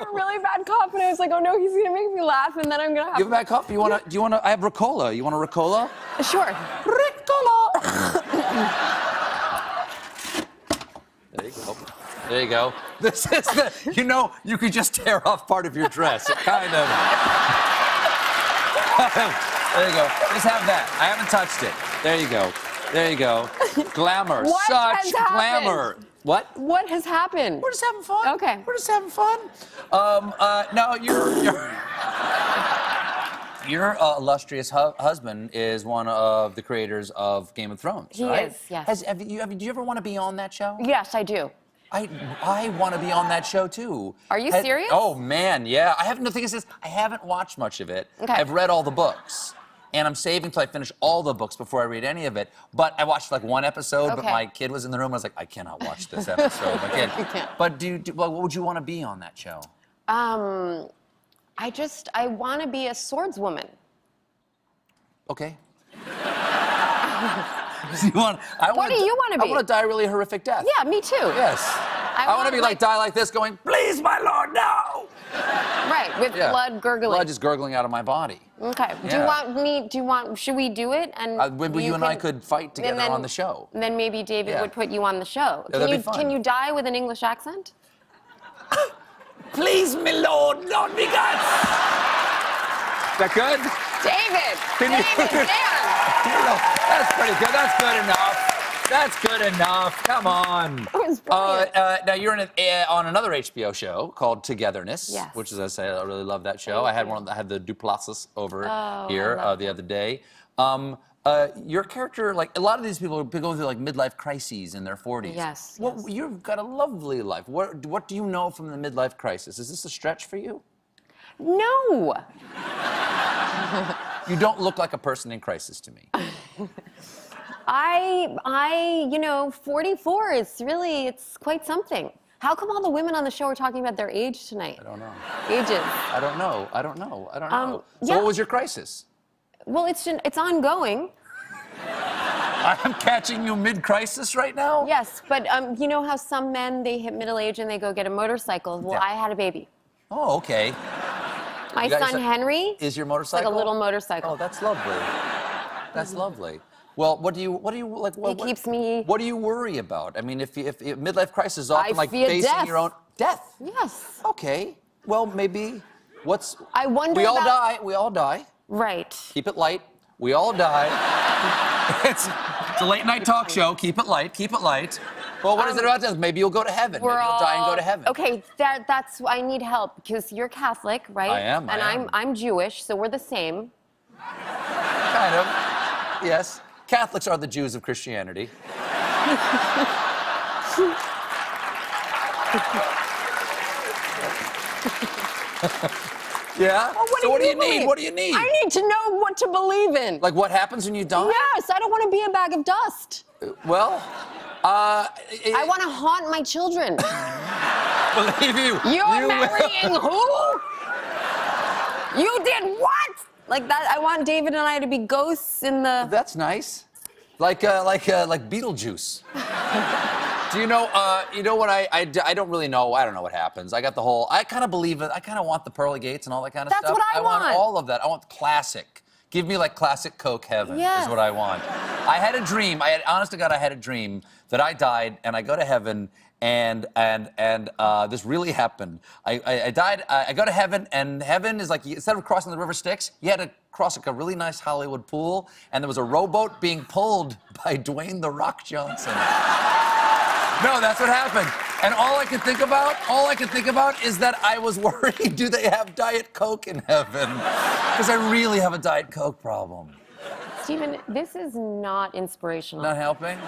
have a really bad cough, and I was like, oh no, he's gonna make me laugh, and then I'm gonna have. You have a bad cough? Do you wanna? I have Ricola. You want a Ricola? Sure. Ricola. There you go. There you go. This is the. You know, you could just tear off part of your dress. It kind of. There you go. Just have that. I haven't touched it. There you go. There you go. Glamour. Such glamour. What? What has happened? We're just having fun. Okay. We're just having fun. No, your illustrious husband is one of the creators of Game of Thrones. He right? is. Yes. Do you ever want to be on that show? Yes, I do. I want to be on that show too. Are you serious? Oh man, yeah. I haven't. The thing is, this I haven't watched much of it. Okay. I've read all the books. And I'm saving till I finish all the books before I read any of it. But I watched like one episode. Okay. But my kid was in the room. I was like, I cannot watch this episode. My kid. But what would you want to be on that show? I want to be a swordswoman. Okay. What do you want to be? I want to die a really horrific death. Yeah, me too. Yes. I want to be like die like this, going, please, my lord, no. Right, with blood gurgling. Blood just gurgling out of my body. Okay. Yeah. Should we do it? And you and I could fight together on the show. And then maybe David would put you on the show. Yeah, can you die with an English accent? Please, my lord be God. Is that good? David! David, that's pretty good. That's good enough. That's good enough. Come on. That was brilliant. Now you're on another HBO show called Togetherness, yes. Which, as I say, I really love that show. I had the Duplasses over here the other day. Your character, like a lot of these people, are going through like midlife crises in their 40s. Yes. Well, you've got a lovely life. What do you know from the midlife crisis? Is this a stretch for you? No. You don't look like a person in crisis to me. You know, 44 is really, it's quite something. How come all the women on the show are talking about their age tonight? I don't know. Ages. I don't know. So what was your crisis? Well, it's ongoing. I'm catching you mid-crisis right now? Yes, but you know how some men, they hit middle age and they go get a motorcycle? Well, I had a baby. Oh, okay. My son Henry. Is your motorcycle? Like a little motorcycle. Oh, that's lovely. That's lovely. Well, what do you worry about? I mean, if midlife crisis is often like facing your own death. Yes. Okay. Well, maybe I wonder. We all die. Right. Keep it light. We all die. It's a late night talk show. Keep it light. Keep it light. Well, what is it about this? Maybe you'll go to heaven. Maybe you'll die and go to heaven. Okay, that's I need help because you're Catholic, right? I am. I'm Jewish, so we're the same. Kind of. Yes. Catholics are the Jews of Christianity. Yeah? Well, what do you need? I need to know what to believe in. Like what happens when you die? Yes, I don't want to be a bag of dust. Well, I want to haunt my children. Believe you. You're marrying who? You did what? Like that, I want David and I to be ghosts in the. That's nice, like Beetlejuice. Do you know what I don't really know. I don't know what happens. I got the whole. I kind of believe it. I kind of want the pearly gates and all that kind of stuff. That's what I want all of that. I want classic. Give me like classic Coke heaven is what I want. I had a dream. Honest to God, I had a dream that I died and I go to heaven. And this really happened. I died. I go to heaven, and heaven is like instead of crossing the river Styx, you had to cross like a really nice Hollywood pool, and there was a rowboat being pulled by Dwayne the Rock Johnson. No, that's what happened. And all I could think about is that I was worried. Do they have Diet Coke in heaven? Because I really have a Diet Coke problem. Stephen, this is not inspirational. Not helping.